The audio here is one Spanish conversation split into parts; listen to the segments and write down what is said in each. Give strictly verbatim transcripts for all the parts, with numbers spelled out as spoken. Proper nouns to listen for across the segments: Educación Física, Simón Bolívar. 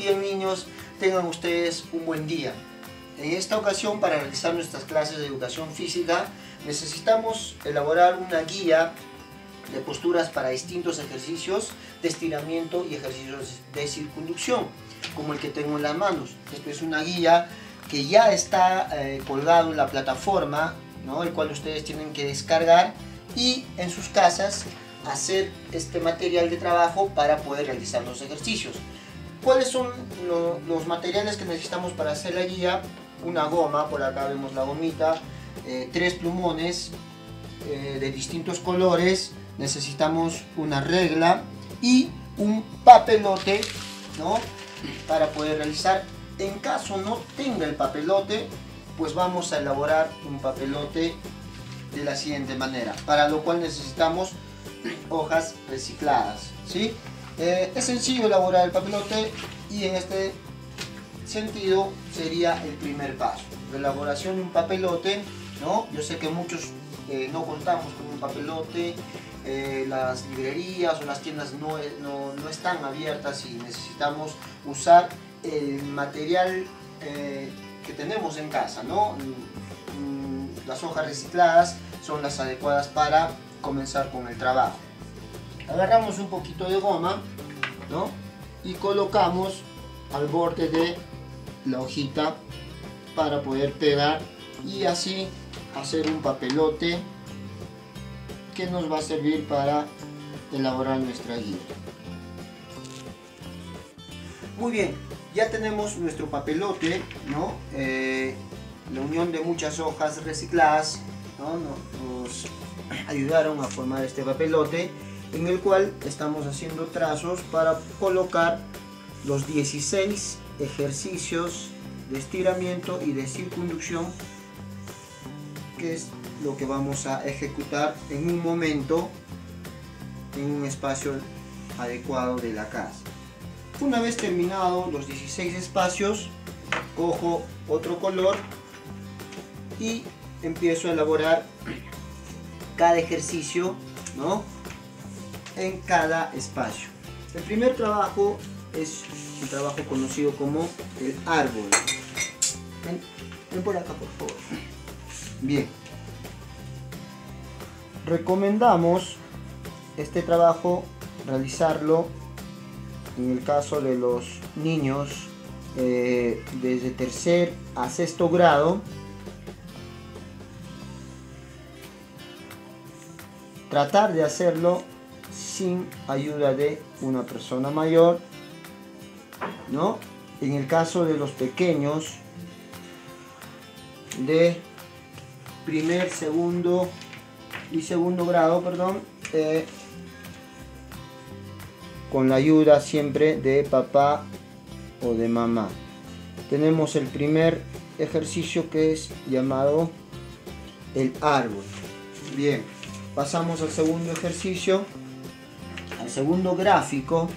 bien, niños, tengan ustedes un buen día. En esta ocasión, para realizar nuestras clases de educación física, necesitamos elaborar una guía de posturas para distintos ejercicios de estiramiento y ejercicios de circunducción, como el que tengo en las manos. Esto es una guía que ya está eh, colgado en la plataforma, ¿no?, el cual ustedes tienen que descargar y en sus casas hacer este material de trabajo para poder realizar los ejercicios. ¿Cuáles son lo, los materiales que necesitamos para hacer la guía? Una goma, por acá vemos la gomita, eh, tres plumones eh, de distintos colores, necesitamos una regla y un papelote, ¿no?, para poder realizar. En caso no tenga el papelote, pues vamos a elaborar un papelote de la siguiente manera, para lo cual necesitamos hojas recicladas, ¿sí? Eh, es sencillo elaborar el papelote y en este sentido sería el primer paso, la elaboración de un papelote, ¿no? Yo sé que muchos eh, no contamos con un papelote, eh, las librerías o las tiendas no, no, no están abiertas y necesitamos usar el material eh, que tenemos en casa, ¿no? Las hojas recicladas son las adecuadas para comenzar con el trabajo. Agarramos un poquito de goma, ¿no?, y colocamos al borde de la hojita para poder pegar y así hacer un papelote que nos va a servir para elaborar nuestra guía. Muy bien, ya tenemos nuestro papelote, ¿no? Eh, la unión de muchas hojas recicladas, ¿no?, nos ayudaron a formar este papelote, en el cual estamos haciendo trazos para colocar los dieciséis ejercicios de estiramiento y de circunducción, que es lo que vamos a ejecutar en un momento en un espacio adecuado de la casa. Una vez terminados los dieciséis espacios, cojo otro color y empiezo a elaborar cada ejercicio, ¿no?, en cada espacio. El primer trabajo es un trabajo conocido como el árbol. Ven, ven por acá, por favor. Bien. Recomendamos este trabajo realizarlo en el caso de los niños eh, desde tercer a sexto grado. Tratar de hacerlo sin ayuda de una persona mayor, ¿no? En el caso de los pequeños de primer, segundo y segundo grado, perdón, eh, con la ayuda siempre de papá o de mamá. Tenemos el primer ejercicio que es llamado el árbol. Bien, pasamos al segundo ejercicio. Segundo gráfico,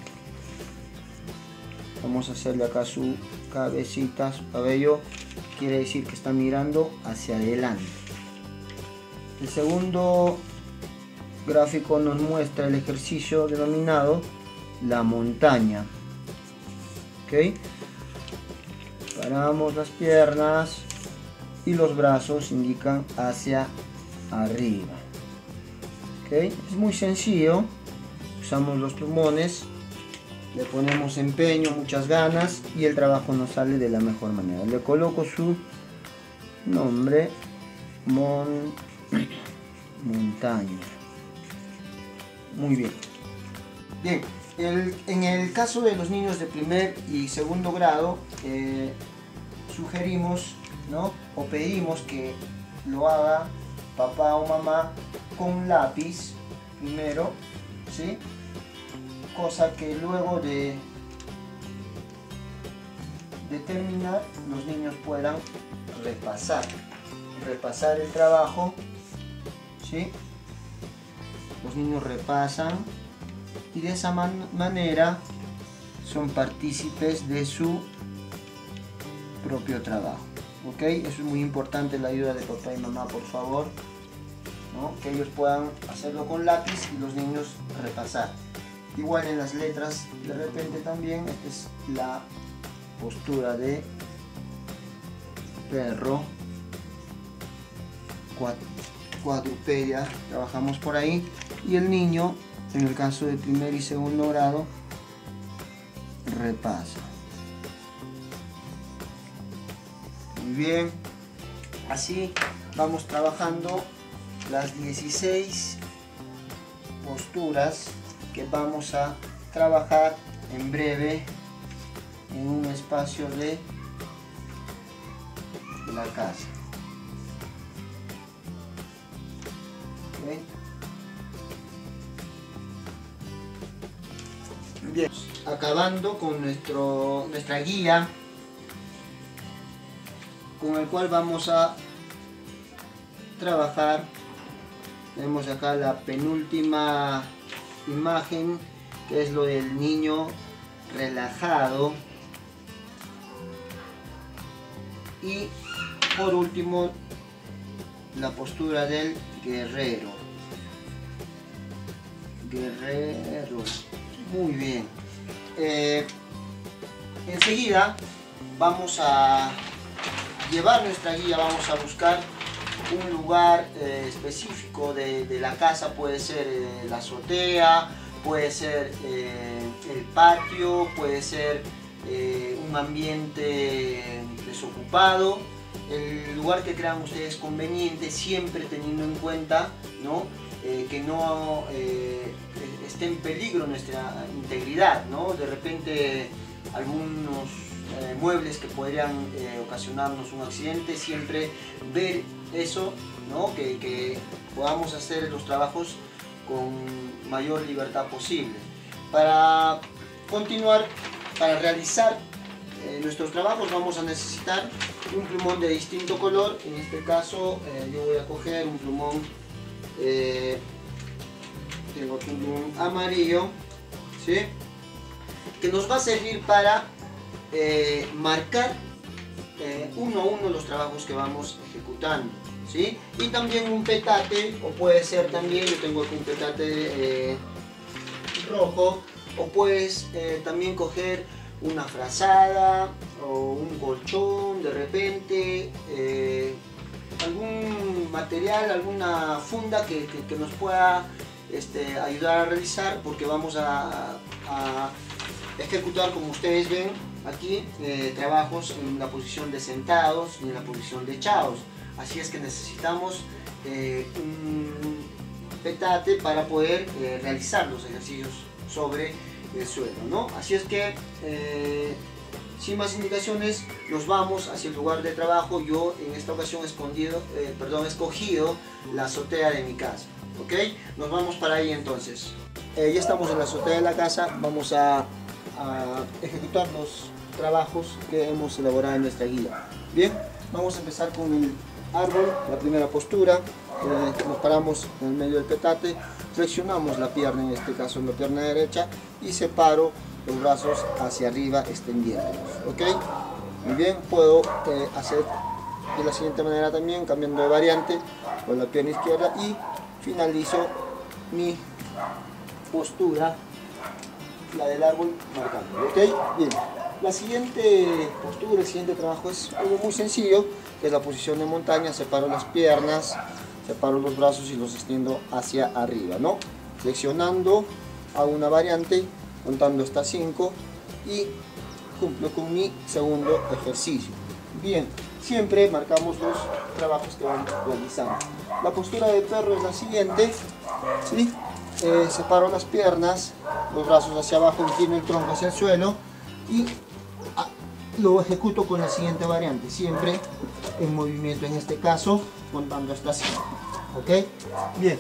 vamos a hacerle acá su cabecita, su cabello, quiere decir que está mirando hacia adelante. El segundo gráfico nos muestra el ejercicio denominado la montaña. ¿Okay? Paramos las piernas y los brazos indican hacia arriba. ¿Okay? Es muy sencillo. Usamos los plumones, le ponemos empeño, muchas ganas y el trabajo nos sale de la mejor manera. Le coloco su nombre, mon, montaña. Muy bien. Bien, el, en el caso de los niños de primer y segundo grado, eh, sugerimos, ¿no?, o pedimos que lo haga papá o mamá con lápiz primero, ¿sí? Cosa que luego de, de terminar los niños puedan repasar, repasar el trabajo, ¿sí? Los niños repasan y de esa man manera son partícipes de su propio trabajo, ¿ok? Eso es muy importante, la ayuda de papá y mamá, por favor, ¿no?, que ellos puedan hacerlo con lápiz y los niños repasar. Igual en las letras, de repente también, esta es la postura de perro, cuadrupedia, trabajamos por ahí. Y el niño, en el caso de primer y segundo grado, repasa. Muy bien, así vamos trabajando las dieciséis posturas que vamos a trabajar en breve en un espacio de la casa. ¿Okay? Bien, acabando con nuestro, nuestra guía, con el cual vamos a trabajar. Tenemos acá la penúltima imagen, que es lo del niño relajado. Y por último, la postura del guerrero. Guerrero. Muy bien. Eh, enseguida vamos a llevar nuestra guía, vamos a buscar un lugar eh, específico de, de la casa. Puede ser eh, la azotea, puede ser eh, el patio, puede ser eh, un ambiente desocupado, el lugar que crean ustedes conveniente, siempre teniendo en cuenta, ¿no? Eh, que no eh, esté en peligro nuestra integridad, ¿no? De repente algunos eh, muebles que podrían eh, ocasionarnos un accidente, siempre ver eso, ¿no? Que, que podamos hacer los trabajos con mayor libertad posible. Para continuar, para realizar eh, nuestros trabajos vamos a necesitar un plumón de distinto color. En este caso eh, yo voy a coger un plumón, eh, tengo aquí un plumón amarillo, ¿sí? Que nos va a servir para eh, marcar eh, uno a uno los trabajos que vamos ejecutando. ¿Sí? Y también un petate, o puede ser también, yo tengo aquí un petate eh, rojo, o puedes eh, también coger una frazada o un colchón de repente, eh, algún material, alguna funda que, que, que nos pueda este, ayudar a realizar, porque vamos a, a ejecutar, como ustedes ven aquí, eh, trabajos en la posición de sentados y en la posición de echados. Así es que necesitamos eh, un petate para poder eh, realizar los ejercicios sobre el suelo, ¿no? Así es que, eh, sin más indicaciones, nos vamos hacia el lugar de trabajo. Yo en esta ocasión escondido, eh, perdón, he escogido la azotea de mi casa, ¿ok? Nos vamos para ahí entonces. Eh, ya estamos en la azotea de la casa, vamos a, a ejecutar los trabajos que hemos elaborado en nuestra guía. Bien, vamos a empezar con el árbol, la primera postura. Eh, nos paramos en el medio del petate, flexionamos la pierna, en este caso en la pierna derecha, y separo los brazos hacia arriba extendiéndolos, ¿ok? Muy bien, puedo eh, hacer de la siguiente manera también, cambiando de variante con la pierna izquierda, y finalizo mi postura, la del árbol, marcando, ¿ok? Bien, la siguiente postura, el siguiente trabajo es algo muy sencillo, que es la posición de montaña. Separo las piernas, separo los brazos y los extiendo hacia arriba, ¿no? Flexionando, hago una variante, contando hasta cinco, y cumplo con mi segundo ejercicio. Bien, siempre marcamos los trabajos que vamos realizando. La postura de perro es la siguiente, ¿sí? Eh, separo las piernas, los brazos hacia abajo, inclino el tronco hacia el suelo, y a, lo ejecuto con la siguiente variante, siempre en movimiento, en este caso contando hasta cinco, ¿ok? Bien,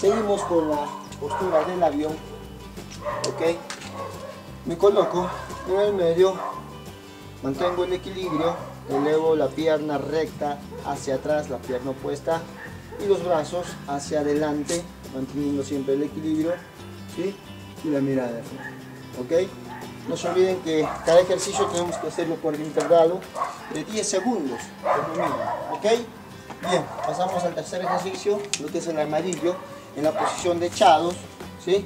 seguimos con la postura del avión, ¿ok? Me coloco en el medio, mantengo el equilibrio, elevo la pierna recta hacia atrás, la pierna opuesta, y los brazos hacia adelante, manteniendo siempre el equilibrio, ¿sí? Y la mirada, ¿ok? No se olviden que cada ejercicio tenemos que hacerlo por el intervalo de diez segundos, por lo menos, ¿ok? Bien, pasamos al tercer ejercicio, lo que es el amarillo, en la posición de echados, ¿sí?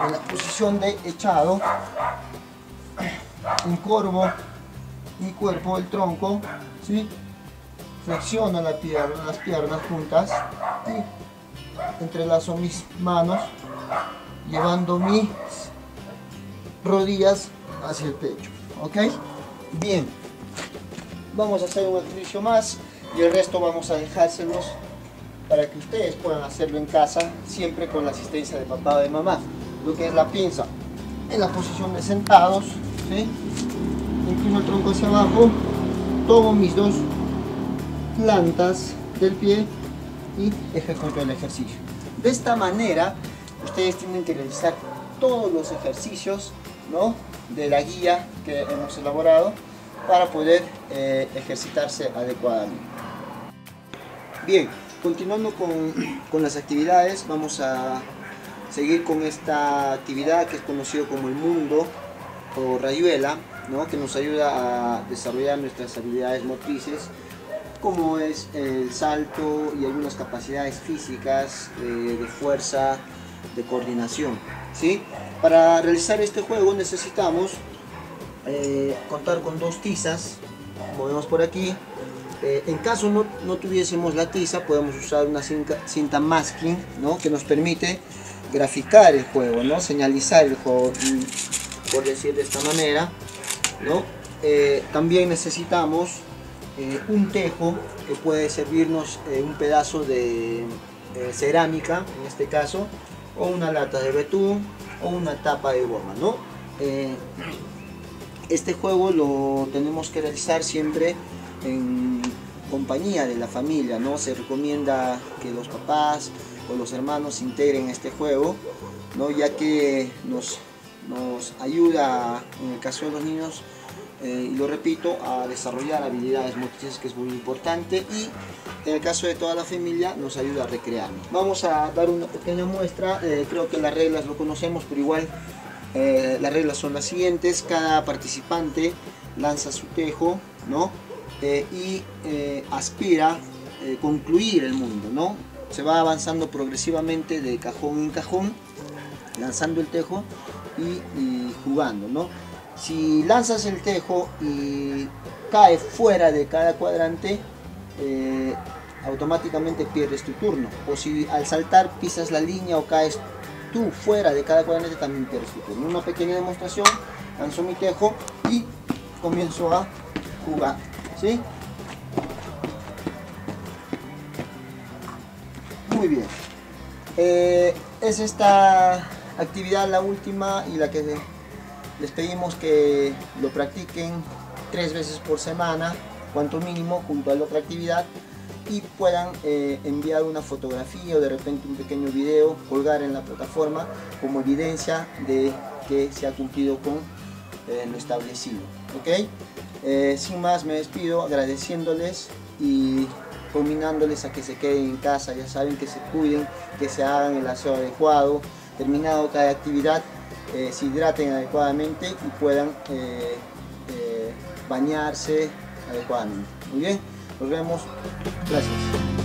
En la posición de echado, encorvo mi cuerpo, el tronco, ¿sí? Flexiono la pierna, las piernas juntas y entrelazo mis manos llevando mis rodillas hacia el pecho, ¿ok? Bien, vamos a hacer un ejercicio más y el resto vamos a dejárselos para que ustedes puedan hacerlo en casa, siempre con la asistencia de papá o de mamá. Lo que es la pinza en la posición de sentados, ¿sí? Inclino el tronco hacia abajo, tomo mis dos plantas del pie y ejecuto el ejercicio. De esta manera ustedes tienen que realizar todos los ejercicios, ¿no?, de la guía que hemos elaborado para poder eh, ejercitarse adecuadamente. Bien, continuando con, con las actividades, vamos a seguir con esta actividad que es conocido como el mundo o rayuela, ¿no?, que nos ayuda a desarrollar nuestras habilidades motrices, como es el salto y algunas capacidades físicas, eh, de fuerza, de coordinación, ¿sí? Para realizar este juego necesitamos eh, contar con dos tizas, como vemos por aquí. Eh, en caso no, no tuviésemos la tiza, podemos usar una cinta, cinta masking, ¿no?, que nos permite graficar el juego, ¿no?, señalizar el juego, por decir de esta manera, ¿no? Eh, también necesitamos eh, un tejo, que puede servirnos eh, un pedazo de eh, cerámica, en este caso, o una lata de betún, o una tapa de goma, ¿no? Eh, este juego lo tenemos que realizar siempre en compañía de la familia, ¿no? Se recomienda que los papás o los hermanos se integren a este juego, ¿no?, ya que nos, nos ayuda, en el caso de los niños, eh, y lo repito, a desarrollar habilidades motrices, que es muy importante, y en el caso de toda la familia nos ayuda a recrear. Vamos a dar una pequeña muestra, eh, creo que las reglas lo conocemos, pero igual eh, las reglas son las siguientes: cada participante lanza su tejo, ¿no?, eh, y eh, aspira eh, concluir el mundo, ¿no? Se va avanzando progresivamente de cajón en cajón, lanzando el tejo y, y jugando, ¿no? Si lanzas el tejo y cae fuera de cada cuadrante, eh, automáticamente pierdes tu turno. O si al saltar pisas la línea o caes tú fuera de cada cuadrante, también pierdes tu turno. Una pequeña demostración: lanzo mi tejo y comienzo a jugar, ¿sí? Muy bien, eh, es esta actividad la última y la que les pedimos que lo practiquen tres veces por semana, cuanto mínimo, junto a la otra actividad, y puedan eh, enviar una fotografía o de repente un pequeño video, colgar en la plataforma como evidencia de que se ha cumplido con eh, lo establecido, ¿ok? Eh, sin más me despido agradeciéndoles y combinándoles a que se queden en casa. Ya saben, que se cuiden, que se hagan el aseo adecuado, terminado cada actividad, eh, se hidraten adecuadamente y puedan eh, eh, bañarse adecuadamente. Muy bien, nos vemos, gracias.